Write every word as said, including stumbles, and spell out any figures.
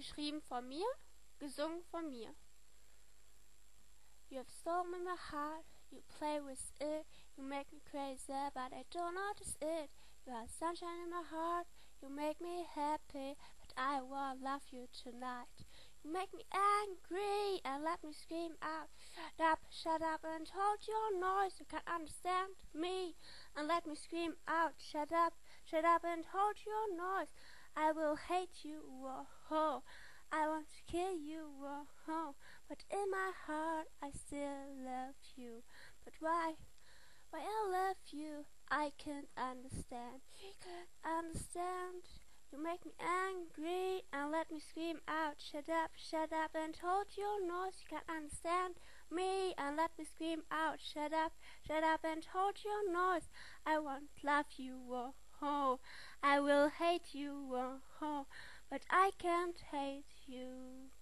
Geschrieben von mir, gesungen von mir. You have stolen my heart, you play with it, you make me crazy, but I don't notice it. You are sunshine in my heart, you make me happy, but I won't love you tonight. You make me angry and let me scream out, shut up, shut up and hold your noise, you can't understand me. And let me scream out, shut up, shut up and hold your noise. I will hate you, whoa-ho. I want to kill you, whoa-ho. But in my heart I still love you. But why, why I love you, I can't understand. You can't understand. You make me angry and let me scream out, shut up, shut up and hold your noise, you can't understand me. And let me scream out, shut up, shut up and hold your noise. I won't love you, whoa-ho. I will hate you, whoa-ho. But I can't hate you.